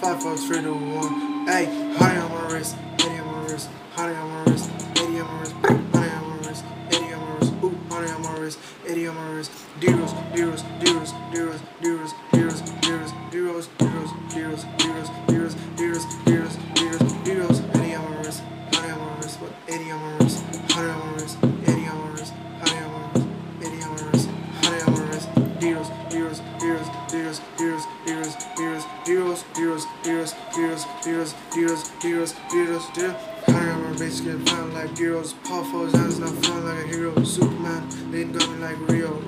5, 4, 3, 2, 1. Hey, honey on my wrist, honey on my wrist, honey on my wrist, honey on my wrist, honey on my wrist, honey on my wrist, ooh, honey on my wrist, honey on my wrist. D-Rose, D-Rose, D-Rose, D-Rose, D-Rose, D-Rose, D-Rose, D-Rose, D-Rose, D-Rose, D-Rose, D-Rose, D-Rose, D-Rose, D-Rose, D-Rose, honey on my wrist, honey on my wrist, what? Honey on my wrist, honey on my wrist, honey on my wrist, honey on my wrist, honey on my wrist, honey on my wrist. D-Rose, D-Rose, D-Rose, D-Rose, D-Rose, D-Rose, D-Rose, D-Rose, D-Rose, D-Rose, D-Rose, D-Rose, D-Rose, D-Rose, D-Rose, D-Rose. Honey on my wrist, get found like D-Rose. Paul Foles, I was not found like a hero. Superman, they got me like real.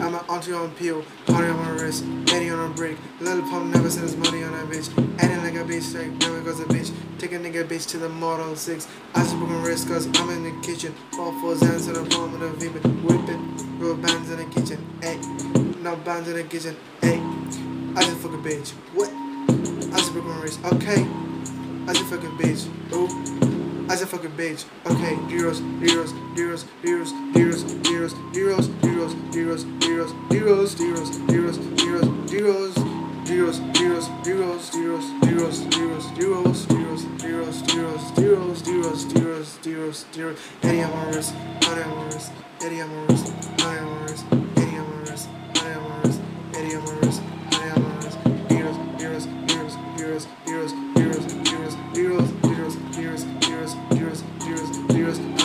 I'm an auntie on peel. Honey on my wrist, Eddie on a break. Lil Pump never sends money on a bitch. Eddie like a bitch, like never goes a bitch. Take a nigga bitch to the Model 6. I just broke my wrist cause I'm in the kitchen. Paul Foles, hands on the palm of the vapor. Whip it, real bands in the kitchen. Ay, no bands in the kitchen. Ay, I just fuck a bitch. What? I just broke my wrist. Okay. I just fucking bitch. Oh, I just fucking bitch. Okay, D-Rose, D-Rose, D-Rose, D-Rose, D-Rose, D-Rose, D-Rose, D-Rose, D-Rose, D-Rose, D-Rose, D-Rose, D-Rose, D-Rose, D-Rose, D-Rose, D-Rose, D-Rose, D-Rose, D-Rose, D-Rose, D-Rose, D-Rose, D-Rose, D-Rose, D-Rose, D-Rose, D-Rose, D-Rose, D-Rose. Eddie on my wrist, honey on my wrist, Eddie on my wrist, honey on my wrist, Eddie on my wrist, honey on my wrist, Eddie on my wrist, honey on my wrist. D-Rose, D-Rose, D-Rose, D-Rose, D-Rose, D-Rose, D-Rose, D-Rose, D-Rose, D-Rose, D-Rose, D-Rose, D-Rose, D-Rose.